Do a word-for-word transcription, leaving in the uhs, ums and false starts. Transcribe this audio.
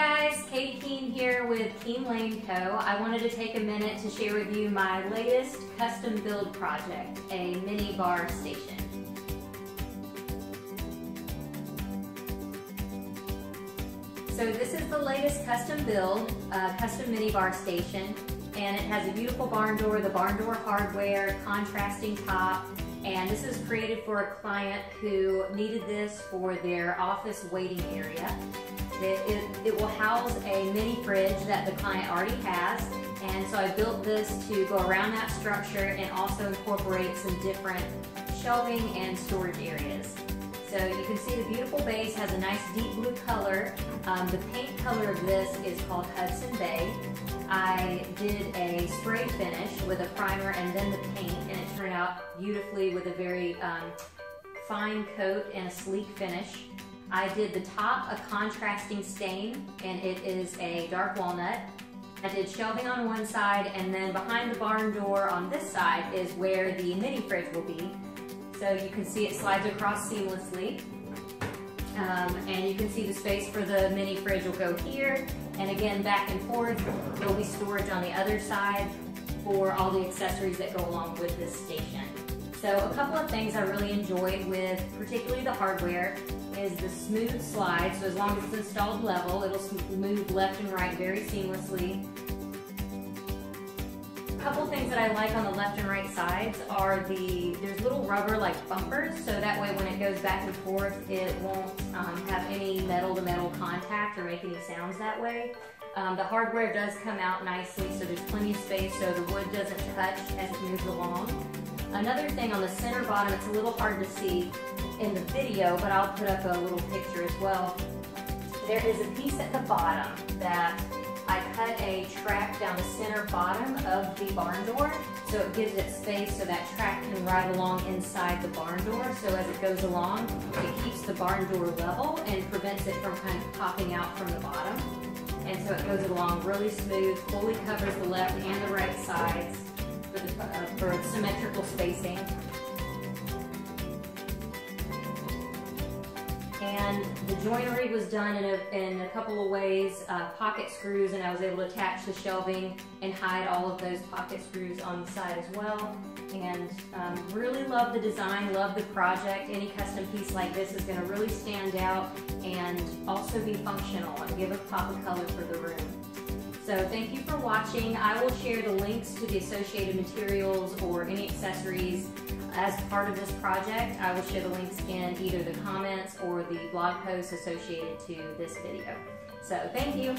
guys, Katie Keene here with Keene Lane Co. I wanted to take a minute to share with you my latest custom build project, a mini bar station. So this is the latest custom build, uh, custom mini bar station, and it has a beautiful barn door, the barn door hardware, contrasting top, and this is created for a client who needed this for their office waiting area. It, it, it will house a mini fridge that the client already has, and so I built this to go around that structure and also incorporate some different shelving and storage areas. So you can see the beautiful base has a nice deep blue color. Um, the paint color of this is called Hudson Bay. I did a spray finish with a primer and then the paint, and it turned out beautifully with a very um, fine coat and a sleek finish. I did the top a contrasting stain, and it is a dark walnut. I did shelving on one side, and then behind the barn door on this side is where the mini fridge will be. So you can see it slides across seamlessly. Um, and you can see the space for the mini fridge will go here. And again, back and forth, there will be storage on the other side for all the accessories that go along with this station. So a couple of things I really enjoyed with particularly the hardware is the smooth slide, so as long as it's installed level, it'll move left and right very seamlessly. A couple things that I like on the left and right sides are the, there's little rubber like bumpers, so that way when it goes back and forth, it won't um, have any metal to metal contact or make any sounds that way. Um, the hardware does come out nicely, so there's plenty of space so the wood doesn't touch as it moves along. Another thing on the center bottom, it's a little hard to see in the video, but I'll put up a little picture as well. There is a piece at the bottom that I cut a track down the center bottom of the barn door, so it gives it space so that track can ride along inside the barn door. So as it goes along, it keeps the barn door level and prevents it from kind of popping out from the bottom. And so it goes along really smooth, fully covers the left and the right sides for, the, uh, for symmetrical spacing. And the joinery was done in a, in a couple of ways, uh, pocket screws, and I was able to attach the shelving and hide all of those pocket screws on the side as well. And um, really love the design, love the project. Any custom piece like this is going to really stand out and also be functional and give a pop of color for the room. So thank you for watching. I will share the links to the associated materials or any accessories as part of this project. I will share the links in either the comments or the blog posts associated to this video. So thank you.